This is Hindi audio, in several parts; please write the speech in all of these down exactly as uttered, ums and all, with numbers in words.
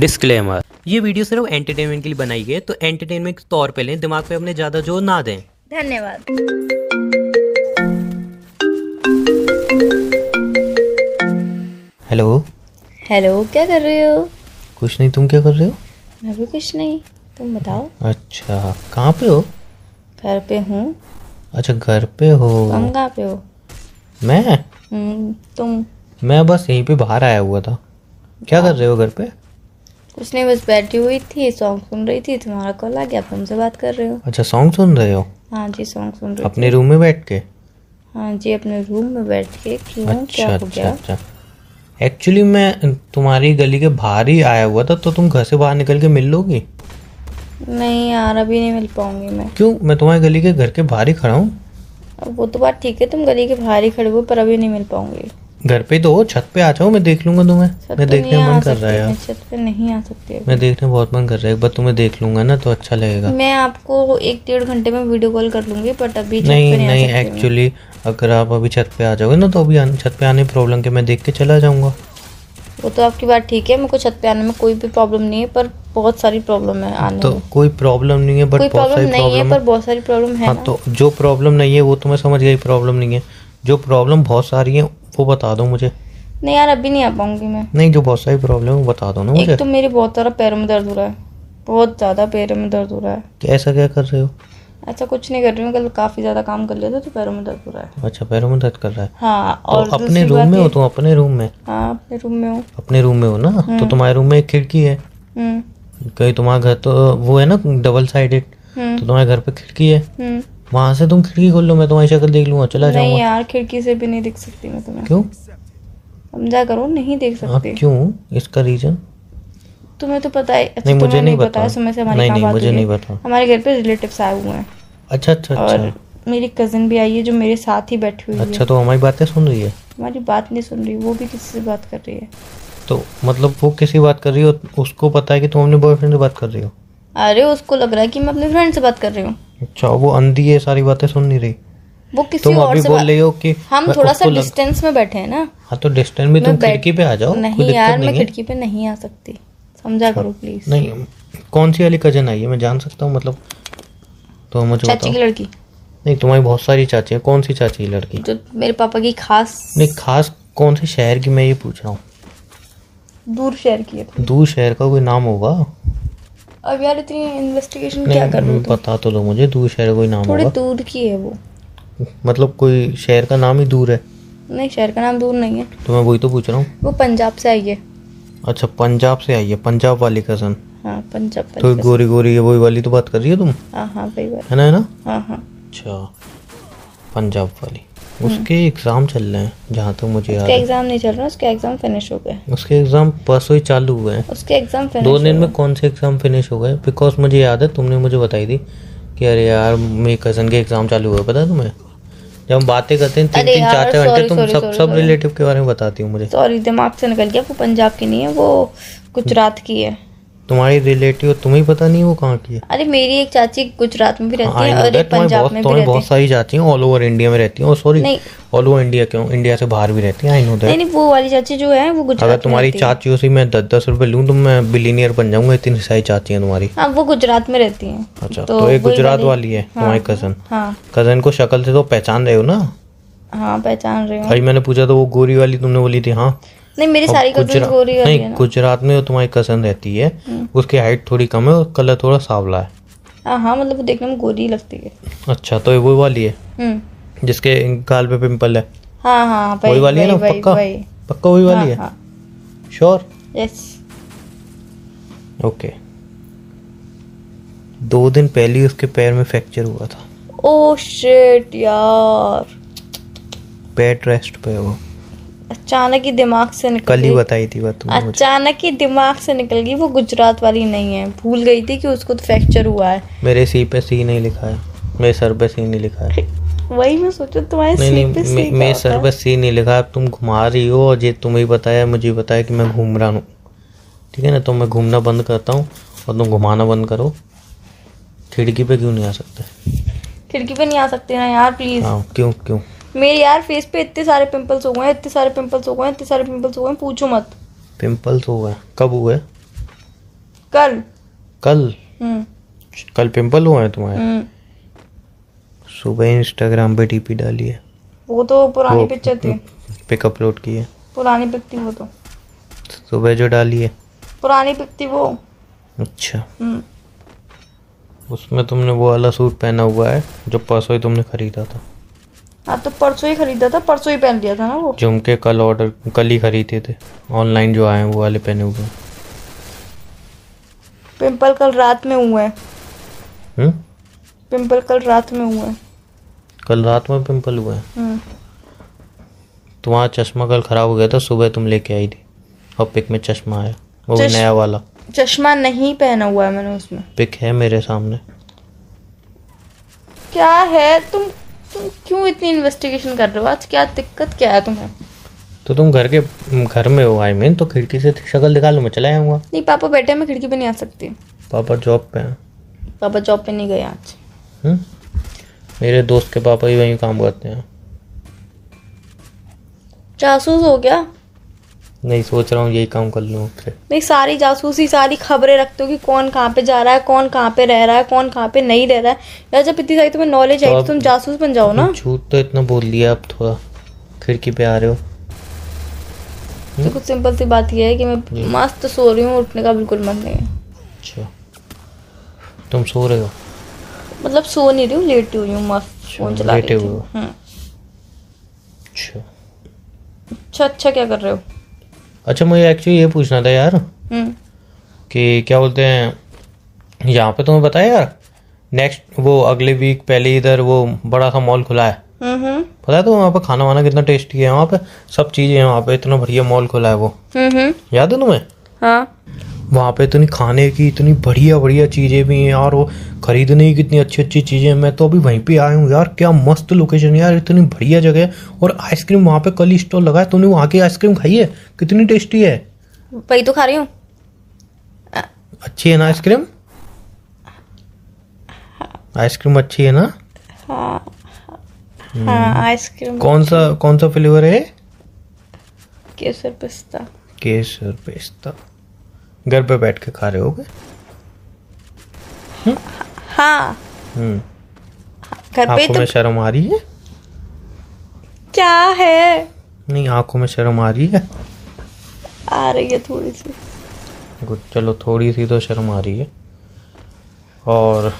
डिस्क्लेमर, ये वीडियो सिर्फ एंटरटेनमेंट के लिए बनाई गई है, तो एंटरटेनमेंट के तौर पे लें, दिमाग पे अपने ज्यादा जोर ना दें। धन्यवाद। हेलो हेलो, क्या कर रहे हो? कुछ नहीं, तुम क्या कर रहे हो? मैं भी कुछ नहीं, तुम बताओ। अच्छा, कहाँ पे हो? घर पे हूँ। अच्छा, घर पे हो? तुम कहाँ पे हो? मैं तुम मैं बस यहीं पे बाहर आया हुआ था। क्या कर रहे हो घर पे? कुछ नहीं, बस बैठी हुई थी, सॉन्ग सुन रही थी, तुम्हारा कॉल आ गया, तुमसे बात कर रहे हो। अच्छा, सॉन्ग सुन रहे हो? हाँ जी, सॉन्ग सुन रही हूँ। अपने रूम में बैठ के? हाँ जी, अपने रूम में बैठ के। क्यों, क्या हो गया? एक्चुअली मैं तुम्हारी गली के बाहर ही आया हुआ था, तो तुम घर से बाहर निकल के मिल लोगी? नहीं यार, अभी नहीं मिल पाऊंगी मैं। क्यों? मैं तुम्हारी गली के घर के बाहर ही खड़ा हूँ। वो तो बात ठीक है, तुम गली के बाहर ही खड़े हो, पर अभी नहीं मिल पाऊंगी। घर पे तो हो, छत पे आ जाओ, मैं देख लूंगा तुम्हें। मैं देखने मन कर रहा है। छत पे नहीं आ सकते, मैं देखने बहुत मन कर रहा है। एक बार तुम्हें देख लूंगा ना तो अच्छा लगेगा। मैं आपको एक डेढ़ घंटे में वीडियो कॉल कर लूंगी, बट अभी नहीं नहीं एक्चुअली अगर आप अभी छत पे आ जाओगे ना तो अभी छत पे आने प्रॉब्लम के मैं देख के चला जाऊंगा। वो तो आपकी बात ठीक है, मुझको छत पे आने में कोई भी प्रॉब्लम नहीं है, पर बहुत सारी प्रॉब्लम है आने तो में। कोई प्रॉब्लम नहीं है, बट बहुत सारी प्रॉब्लम है। बहुत सारी प्रॉब्लम है। तो जो प्रॉब्लम नहीं है वो तो मैं समझ गई, प्रॉब्लम नहीं है। जो प्रॉब्लम बहुत सारी है वो बता दो मुझे। नहीं यार, अभी नहीं आ पाऊंगी मैं। नहीं, जो बहुत सारी प्रॉब्लम है वो बता दो ना मुझे। एक तो मेरे बहुत सारा पैरों में दर्द हो रहा है, बहुत ज्यादा पैरों में दर्द हो रहा है। कैसा, क्या कर रहे हो? अच्छा, कुछ नहीं कर रही हूँ, कल काफी ज्यादा काम कर लिया था तो पैरों में दर्द हो रहा है। अच्छा, पैरों में दर्द कर रहा है। हाँ, और तो अपने रूम में हो तुम? अपने रूम में? हाँ, अपने रूम में हूँ। अपने रूम में हो ना, तो तुम्हारे रूम में एक खिड़की है। कहीं तुम्हारा घर तो वो है ना डबल साइडेड, तो तुम्हारे घर पे खिड़की है, वहाँ से तुम खिड़की खोल लो, मैं तुम्हारी शक्ल देख लूंगा, चला जाऊंगा। नहीं यार, खिड़की से भी नहीं देख सकती मैं तुम्हें। क्यों? समझा करो, नहीं देख सकते। क्यों, इसका रीजन तुम्हें तो पता है। अच्छा, नहीं, मुझे नहीं पता है। समय से हमारी नहीं, मुझे नहीं पता। हमारे घर पे रिलेटिव्स आए हुए हैं। अच्छा अच्छा, और मेरी कजिन भी आई है जो मेरे साथ ही बैठी हुई है। अच्छा, तो हमारी बातें सुन रही है? हमारी बात नहीं सुन रही, वो भी किसी से बात कर रही है। तो मतलब वो किसी बात कर रही हो, उसको पता है कि तुम अपने बॉयफ्रेंड से बात कर रही हो? अरे, उसको लग रहा है कि मैं अपने फ्रेंड से बात कर रही हूँ। अच्छा, वो अंधी है, सारी बातें सुन नहीं रही। वो किसी तुम और अभी से बोल रही हो कि हम थोड़ा सा डिस्टेंस में बैठे हैं ना। हाँ, तो डिस्टेंस में तुम खिड़की पे आ जाओ। नहीं यार, मैं खिड़की पे नहीं आ सकती, समझा करो प्लीज। नहीं, कौन सी वाली कजन आई है, मैं जान सकता हूँ? मतलब तो मुझे चाची की लड़की? नहीं, तुम्हारी बहुत सारी चाची है। कौन सी चाची की लड़की? जो मेरे पापा की खास। नहीं, खास कौन से शहर की, मैं ये पूछ रहा हूँ। दूर शहर की है। दूर शहर का कोई नाम होगा? अब यार इतनी इन्वेस्टिगेशन क्या कर रहे हो? बता तो दो मुझे, दूर शहर कोई नाम होगा? थोड़ी दूर की है वो। मतलब कोई शहर का नाम ही दूर है? नहीं, शहर का नाम दूर नहीं है। तो मैं वही तो पूछ रहा हूँ। वो पंजाब से आई है। अच्छा, पंजाब से आई है, पंजाब वाली कजन। हाँ, पंजाब वाली। तो गोरी गोरी है, वही वाली तो बात कर रही हो तुम? हाँ हाँ, वही वाली है ना, है ना? हाँ हाँ। अच्छा, पंजाब वाली। उसके एग्जाम चल रहे हैं जहाँ तक तो मुझे। उसके एग्जाम नहीं चल रहा, उसके एग्जाम फिनिश हो गए। उसके एग्जाम परसों ही चालू हुए हैं। उसके एग्जाम दो दिन में कौन से एग्जाम फिनिश हो गए? बिकॉज मुझे याद है तुमने मुझे बताई थी कि अरे यार मेरी कजन के एग्जाम चालू हुए, पता है तुम्हें? जब हम बातें करते हैं तीन तीन चार चार घंटे, तुम सब सब रिलेटिव के बारे में बताती हो मुझे। सॉरी, दिमाग से निकल गया। वो पंजाब की नहीं है, वो गुजरात की है। तुम्हारी रिलेटिव तुम्हें पता नहीं वो कहाँ की है? अरे, मेरी एक चाची गुजरात में भी रहती है और एक पंजाब में भी रहती है। बहुत सारी चाची हैं, ऑल ओवर इंडिया में रहती हैं। सॉरी, ऑल ओवर इंडिया क्यों, इंडिया से बाहर भी रहती हैं। I know that. नहीं, वो वाली चाची जो है वो गुजरात। अगर तुम्हारी चाचियों से मैं दस दस रुपए लूँ तो मैं बिलियनियर बन जाऊंगा, इतनी सारी चाची है तुम्हारी। हाँ, वो गुजरात में रहती है। अच्छा, तो एक गुजरात वाली है तुम्हारी कजन। कजन को शक्ल से तो पहचान रहे हो ना? हाँ, पहचान रहे हो। भाई, मैंने पूछा तो वो गोरी वाली तुमने बोली थी। हाँ नहीं, मेरी सारी कजन गोरी वाली है ना। गुजरात में वो तुम्हारी कजन रहती है, उसकी हाइट थोड़ी कम है और कलर थोड़ा सांवला है। हाँ हाँ, मतलब वो देखने में गोरी लगती है। अच्छा, तो वो वाली है जिसके गाल पे पिंपल है? हाँ हाँ, वही वाली है ना? पक्का पक्का वही वाली है? श्योर? यस। ओके, दो दिन पहले ही उसके पैर में फ्रैक्चर हुआ था। ओह शिट यार, बेड रेस्ट पे वो। अचानक ही दिमाग से निकल गई। कल ही बताई थी बात तुमने मुझे। अचानक ही दिमाग से निकल गई। वो गुजरात वाली नहीं है, भूल गई थी कि उसको तो फ्रैक्चर हुआ है। मेरे सी पे सी नहीं लिखा है, मेरे सर पे सी नहीं लिखा है। वही मैं सोचू तुम्हारे सी पे सी। मेरे सर पे सी नहीं लिखा है। तुम घुमा रही हो और ये तुम्हें बताया मुझे बताया कि मैं घूम रहा हूँ, ठीक है ना? तो मैं घूमना बंद करता हूँ और तुम घुमाना बंद करो। खिड़की पे क्यों नहीं आ सकते? खिड़की पे नहीं आ सकते ना यार, प्लीज। क्यों क्यों? मेरे यार फेस पे इतने सारे पिंपल्स हो गए, इतने सारे पिंपल्स हो गए, इतने सारे पिंपल्स हो गए, पूछो मत। पिंपल्स हो गए? कब हुए? कल कल कल पिंपल हुए हैं तुम्हें? सुबह इंस्टाग्राम पे डीपी डाली है। वो तो पुरानी पिक्चर थी, पिक अपलोड की है। पुरानी पिक थी वो तो, सुबह जो डाली है पुरानी पिक थी वो। अच्छा, उसमें तुमने वो वाला सूट पहना हुआ है जो परसों ही तुमने खरीदा था। हाँ तो परसों ही खरीदा था, परसों ही पहन लिया था ना वो। झुमके कल ऑर्डर कल ही खरीदे थे ऑनलाइन जो आए हैं वो वाले पहने हुए। पिंपल कल रात में हुआ है। हम्म पिंपल कल रात में हुआ है। कल रात में पिंपल हुआ है? तुम्हारा चश्मा कल खराब हो गया था, सुबह तुम लेके आई थी और पिक में चश्मा आया वो चश्... नया वाला चश्मा नहीं पहना हुआ है मैंने उसमें। पिक है मेरे सामने। क्या है तुम तुम क्यों इतनी इन्वेस्टिगेशन कर रहे हो आज? क्या दिक्कत क्या है तुम्हें? तो तुम घर के घर में हो आई मीन, तो खिड़की से शक्ल दिखा लो, मैं चला आऊंगा। नहीं पापा बैठे हैं, मैं खिड़की पे नहीं आ सकती। पापा जॉब पे हैं। पापा जॉब पे नहीं गए आज। हम्म मेरे दोस्त के पापा ही वहीं काम करते हैं। जासूस हो गया? नहीं, सोच रहा हूँ यही काम कर लूँ। नहीं, सारी जासूसी सारी खबरें रखते हो कि कौन कहाँ पे जा रहा है, कौन कहाँ पे रह रहा है, कौन कहाँ पे नहीं रह रहा है। यार जब इतनी सारी तुम्हें नॉलेज आई तो तुम जासूस बन जाओ ना। झूठ तो इतना बोल लिया, अब थोड़ा खिड़की पे आ रहे हो। तो कुछ सिंपल सी बात ये है कि मैं मस्त सो रही हूँ, उठने का बिल्कुल मन नहीं है। अच्छा तुम सो रहे हो? मतलब सो नहीं रही हूँ, लेटी हुई हूँ, मस्त फोन चला रही हूँ। अच्छा अच्छा अच्छा क्या कर रहे हो? अच्छा मुझे एक्चुअली ये पूछना था यार कि क्या बोलते हैं यहाँ पे, तुम्हें पता है यार नेक्स्ट वो अगले वीक पहले इधर वो बड़ा सा मॉल खुला है, पता है? तो वहाँ पे खाना वाना कितना टेस्टी है, वहाँ पे सब चीजें हैं, वहाँ पे इतना बढ़िया मॉल खुला है वो, याद है तुम्हें? हाँ। वहाँ पे इतनी खाने की इतनी बढ़िया बढ़िया चीजें भी हैं यार, वो खरीदने की कितनी अच्छी अच्छी चीजें हैं। मैं तो अभी वहीं पे आया हूँ यार, क्या मस्त लोकेशन है यार, इतनी बढ़िया जगह है। और आइसक्रीम वहाँ पे कल ही स्टॉल लगा है, तुमने वहाँ की आइसक्रीम खाई है? कितनी टेस्टी है। वही तो खा रही हूँ। अच्छी है ना आइसक्रीम? आइसक्रीम अच्छी है ना? हाँ आइसक्रीम। कौन सा कौन सा फ्लेवर है? केसर पिस्ता। केसर पिस्ता। घर पे बैठ के खा रहे होगे? हम्म हाँ हम्म घर पे। तो शर्म आ रही है? क्या है? नहीं, आंखों में शर्म आ रही है? आ रही है थोड़ी सी। गुड, चलो थोड़ी सी तो शर्म आ रही है, और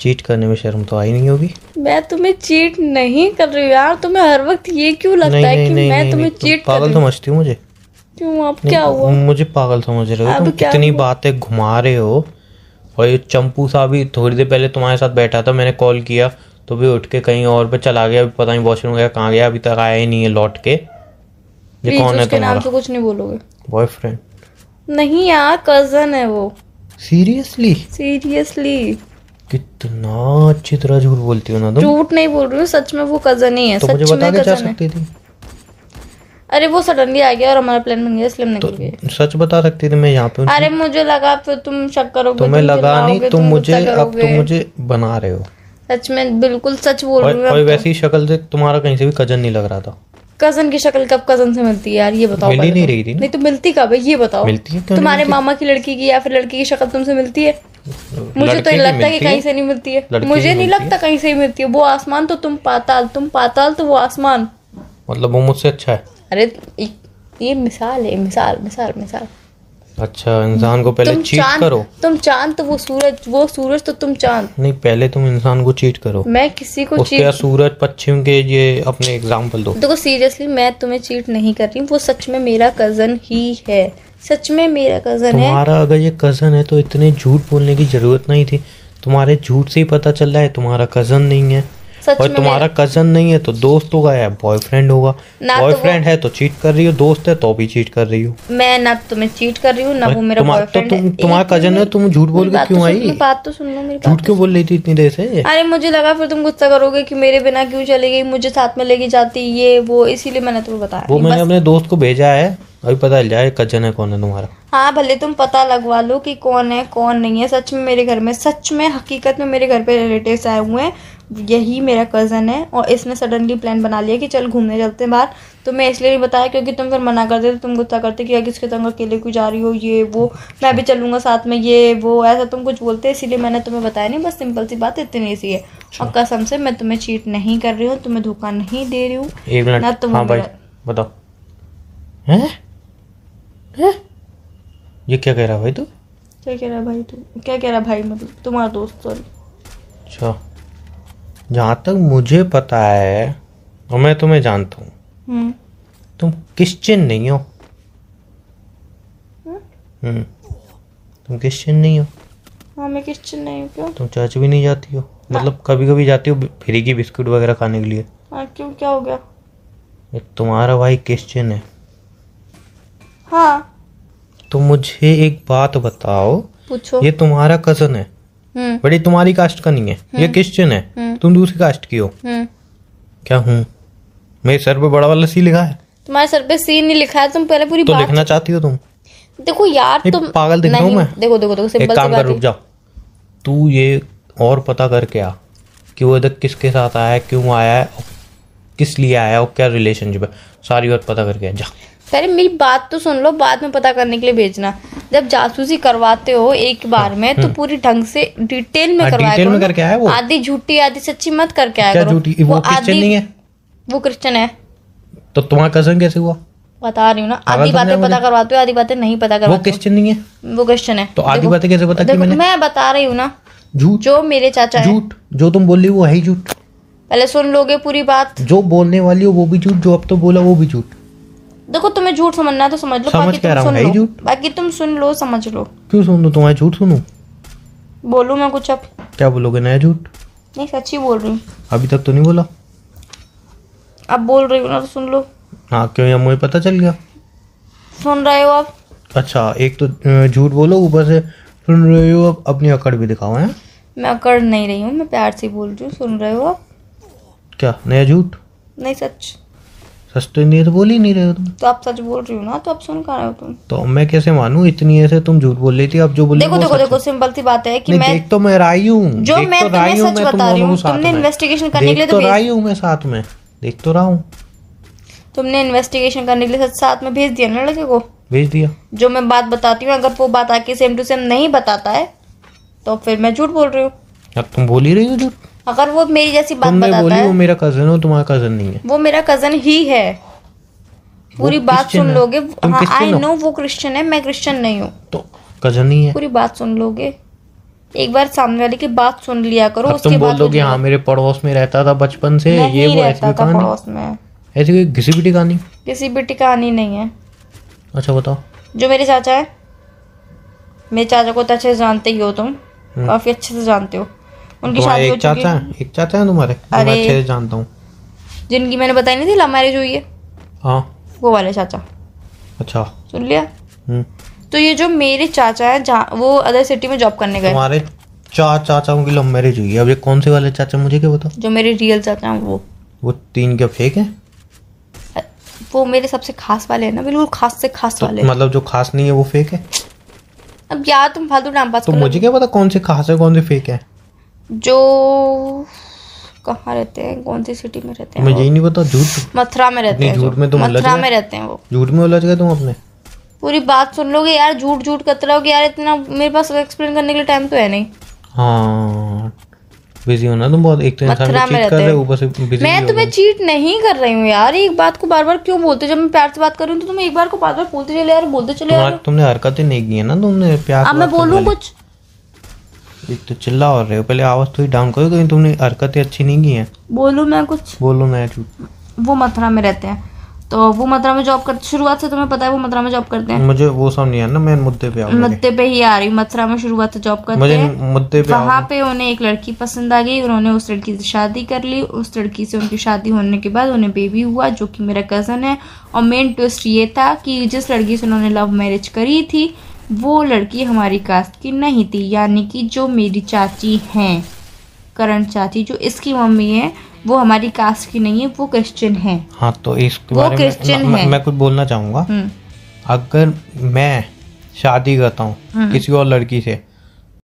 चीट करने में शर्म तो आई नहीं होगी। मैं तुम्हें चीट नहीं कर रही यार, तुम्हें हर वक्त ये क्यों लगता है कि मैं तुम्हें चीट कर रही हूं? पागल समझती हो मुझे? क्यों, आप क्या हुआ? मुझे पागल समझ रहे हो तुम, कितनी बातें घुमा रहे हो। और ये चंपू सा भी थोड़ी देर पहले तुम्हारे साथ बैठा था, मैंने कॉल किया तो भी उठ के कहीं और पे चला गया, पता नहीं वॉशरूम गया कहाँ गया, अभी तक आया ही नहीं है लौट के। ये कौन है तुम्हारा? नाम से कुछ नहीं बोलोगे? बॉयफ्रेंड नहीं यार, कजन है वो। सीरियसली? सीरियसली। कितना अच्छी तरह झूठ बोलती हो ना तुम। झूठ नहीं बोल रही हूँ, सच में वो कजन ही है। तो मुझे बता के जा सकती थी। अरे वो सडनली आ गया और हमारा प्लान बन गया इसलिए हम निकल गए। सच बता सकती थी, मैं यहाँ पे। अरे मुझे लगा फिर तुम शक करोगे। तुम्हें लगा नहीं, तुम मुझे अब तुम मुझे बना रहे हो। सच में बिल्कुल सच बोल रही हूँ। और वैसी शक्ल से तुम्हारा कहीं से भी कजन नहीं लग रहा था। कजन की शक्ल कब कजन से मिलती है यार, ये बताओ। मिल ही नहीं रही थी। नहीं तो मिलती कब है ये बताओ। मिलती है तुम्हारे मामा की लड़की की या फिर लड़की की शक्ल तुमसे मिलती है? मुझे तो नहीं लगता कि कहीं से नहीं मिलती है। मुझे नहीं लगता कहीं से ही मिलती है। वो आसमान तो तुम पाताल, तुम पाताल तो वो आसमान। मतलब वो मुझसे अच्छा है? अरे ये मिसाल है, मिसाल मिसाल मिसाल। अच्छा, इंसान को पहले चीट करो। तुम चांद तो वो सूरज, वो सूरज तो तुम चांद। नहीं, पहले तुम इंसान को चीट करो। मैं किसी को चीट क्या? सूरज पश्चिम के ये अपने एग्जांपल दो। देखो सीरियसली मैं तुम्हें चीट नहीं कर रही, वो सच में मेरा कजन ही है। सच में मेरा कजन है। तुम्हारा अगर ये कजन है तो इतने झूठ बोलने की जरूरत नहीं थी। तुम्हारे झूठ से ही पता चल रहा है तुम्हारा कजन नहीं है। और तुम्हारा कजन नहीं है तो दोस्त होगा या बॉयफ्रेंड होगा। बॉयफ्रेंड है तो चीट कर रही हो, दोस्त है तो भी चीट कर रही हो। मैं ना तुम्हें चीट कर रही हूँ ना वो मेरा बॉयफ्रेंड है। तुम्हारा कजन है, तुम झूठ बोल के क्यों आई? बात तो सुन लो मेरी। झूठ क्यों बोल रही थी इतनी देर से? अरे मुझे लगा फिर तुम गुस्सा करोगे कि मेरे बिना क्यों चली गई, मुझे साथ में लेके जाती ये वो, इसीलिए मैंने तुम्हें बताया। वो मैंने अपने दोस्त को भेजा है, अभी पता चल जाए कजन है कौन है तुम्हारा। हाँ भले तुम पता लगवा लो कि कौन है कौन नहीं है। सच में मेरे घर में, सच में हकीकत में मेरे घर पे रिलेटिव्स आए हुए हैं यही मेरा कज़न है और इसने सडनली प्लान बना लिया कि चल घूमने चलते हैं बाहर। तो मैं इसलिए नहीं बताया क्योंकि तुम फिर मना करते तो तुम गुस्सा करते कि यार किसके तुम अकेले क्यों जा रही हो, ये वो मैं भी चलूँगा साथ में, ये वो ऐसा तुम कुछ बोलते, इसीलिए मैंने तुम्हें बताया नहीं। बस सिंपल सी बात इतनी सी है। और कसम से मैं तुम्हें चीट नहीं कर रही हूँ, तुम्हें धोखा नहीं दे रही हूँ ना तुम। बताओ ये क्या कह रहा भाई तू, क्या कह रहा भाई तू, क्या कह रहा भाई, मतलब तुम्हारा दोस्त। सॉरी। अच्छा, जहाँ तक मुझे पता है और मैं तुम्हें जानता हूँ तुम क्रिश्चियन नहीं हो। हम्म तुम क्रिश्चियन नहीं हो। हाँ मैं क्रिश्चियन नहीं हूँ। क्यों? तुम चर्च भी नहीं जाती हो। मतलब कभी कभी जाती हो फ्री की बिस्कुट वगैरह खाने के लिए। हाँ क्यों, क्या हो गया? एक तुम्हारा भाई क्रिश्चियन है। हाँ तो मुझे एक बात बताओ। पूछो। ये तुम्हारा कजन है बड़ी, तुम्हारी कास्ट का नहीं है, ये क्रिश्चियन है, तुम दूसरी कास्ट की हो। क्या हूँ? मेरे सर पे बड़ा वाला सी लिखा है। तुम्हारे सर पे सी नहीं लिखा है। तुम पहले पूरी तो बात लिखना चाहती हो तुम। देखो यार तुम पागल दिख रहा हूँ मैं। देखो देखो देखो सिंपल सी बात है। एक काम कर, रुक जाओ। तू ये और पता करके आ कि वो इधर किसके साथ आया, क्यों आया है, किस लिए आया और क्या रिलेशनशिप है, सारी बात पता करके आ। जा पहले मेरी बात तो सुन लो, बाद में पता करने के लिए भेजना। जब जासूसी करवाते हो एक बार में तो पूरी ढंग से डिटेल में करवाया करो। में करके आया वो आधी झूठी आधी सच्ची मत करके आया करो। झूठी वो क्रिश्चियन नहीं है। वो क्रिश्चियन है तो तुम्हारा कजन कैसे हुआ? बता रही हूँ ना, आधी बातें पता करवाते हो, आधी बातें नहीं पता करवाते। वो क्रिश्चियन नहीं है। वो क्रिश्चियन है तो आधी बातें कैसे पता? मैं बता रही हूँ ना, झूठ जो मेरे चाचा। झूठ जो तुम बोल रही हो वो है झूठ। पहले सुन लोगे पूरी बात। जो बोलने वाली हो वो भी झूठ, जो अब तो बोला वो भी झूठ। देखो तुम्हें झूठ समझना है तो समझ लो, बाकी तुम सुन लो, बाकी तुम सुन लो समझ लो। क्यों सुन लो? तुम्हारा झूठ सुनूं? बोलूं मैं कुछ? अब क्या बोलोगे? नया झूठ? नहीं सच्ची बोल रही हूँ। अभी तक तो नहीं बोला, अब बोल रही हूँ ना, सुन लो। हाँ क्यों, यार मुझे पता चल गया। सुन रहे हो आप? अच्छा एक तो झूठ बोलो, ऊपर से सुन रहे हो आप। अपनी अकड़ भी दिखाओ। है मैं अकड़ नहीं रही हूँ, मैं प्यार से बोल रही हूँ। सुन रहे हो आप? क्या नया झूठ? नहीं सच। सच तो नहीं, तो बोल ही नहीं रहे हो तुम। तो आप सच बोल रही हो ना, तो आप सुन कहाँ रहे हो तुम? तो मैं कैसे मानूं? इतनी ऐसे तुम झूठ बोल रही थी, अब जो बोल रही हो। देखो देखो देखो सिंपल सी बात है कि मैं देख तो मैं राई हूं, जो मैं तुम्हें सच बता रही हूं। तुमने इन्वेस्टिगेशन करने के लिए तो राई हूं मैं साथ में, देख तो रहा हूं। तुमने इन्वेस्टिगेशन करने के लिए साथ में भेज दिया ना लड़के को? भेज दिया। जो मैं बात बताती हूँ, अगर वो बात आके सेम टू सेम नहीं बताता है तो फिर मैं झूठ बोल रही हूँ। अब तुम बोल ही रही हो झूठ। अगर वो मेरी जैसी बात बताता है। वो मेरा कजन हो, तुम्हारा कजन नहीं है। वो मेरा कजन ही है। पूरी बात सुन लोगे। हाँ आई नो वो क्रिश्चियन है, मैं क्रिश्चियन नहीं हूँ। तो कजन ही है। पूरी बात सुन लोगे, एक बार सामने वाले की बात सुन लिया करो। उसके बाद बोलोगे हाँ मेरे पड़ोस में रहता था बचपन से, ये वो ऐसी पड़ोस में ऐसी कोई घिसी पिटी कहानी। घिसी पिटी कहानी नहीं है। अच्छा बताओ। जो मेरे चाचा है, मेरे चाचा को तो अच्छे से जानते ही हो तुम, काफी अच्छे से जानते हो। उनकी शादी हो चुकी है। एक चाचा है तुम्हारे? अरे अच्छे से जानता हूँ, जिनकी मैंने बताई नहीं थी लव मैरिज हुई है। हाँ वो वाले चाचा। अच्छा सुन लिया। तो ये जो मेरे चाचा है, जहाँ वो अदर सिटी में जॉब करने गए। तुम्हारे चार चाचाओं की लव मैरिज हुई है। अब ये कौन से वाले चाचा मुझे क्या बताओ? जो मेरे रियल चाचा हैं वो। वो तीन क्या फेक है? वो मेरे सबसे खास वाले है ना, बिल्कुल खास से खास वाले। मतलब जो खास नहीं है वो फेक है? अब यार तुम फालतू टाइम पास। तो मुझे क्या पता कौन से खास है कौन से फेक है? जो कहाँ रहते हैं, कौन सी सिटी में रहते हैं? मुझे यही नहीं पता। झूठ। मथुरा में रहते हैं। झूठ में तुम मथुरा में रहते हैं। वो झूठ में उलझ गए तुम अपने। पूरी बात सुन लोगे यार, झूठ झूठ करते रहोगे यार। इतना मेरे पास एक्सप्लेन करने के लिए टाइम तो है नहीं। हाँ बिजी हो ना तुम बहुत। एक तो मथुरा में रहते हैं, ऊपर से बिजी। मैं तुम्हें चीट नहीं कर रही हूँ यार। एक बात को बार बार क्यों बोलते हो? जब मैं प्यार से बात कर रही हूँ तो तुम एक बार को बार बार बोलते चले यार, बोलते चले यार। तुमने हरकतें नहीं की है ना तुमने प्यार। अब मैं बोलूँ कुछ? तो चिल्ला और रहे हो, पहले आवाज थोड़ी डाउन करो। क्योंकि तुमने हरकतें अच्छी नहीं की हैं। बोलूं मैं कुछ? बोलो मैं। वो मथुरा में रहते हैं तो वो मथुरा में जॉब करते। शुरुआत से तुम्हें पता है वो मथुरा में जॉब करते हैं। मुझे वो समझ नहीं आया ना, मैं मुद्दे पे आ रही हूं। मुद्दे पे ही आ रही हूं। मथुरा में शुरुआत से जॉब करते हैं। मुद्दे पे वहाँ पे उन्हें एक लड़की पसंद आ गई। उन्होंने उस लड़की से शादी कर ली। उस लड़की से उनकी शादी होने के बाद उन्हें बेबी हुआ जो कि मेरा कजन है। और मेन ट्विस्ट ये था कि जिस लड़की से उन्होंने लव मैरिज करी थी वो लड़की हमारी कास्ट की नहीं थी। यानी कि जो मेरी चाची हैं, करंट चाची, जो इसकी मम्मी है, वो हमारी कास्ट की नहीं है। वो क्रिश्चियन है। हाँ तो इसके बारे में मैं, मैं कुछ बोलना चाहूँगा। अगर मैं शादी करता हूँ किसी और लड़की से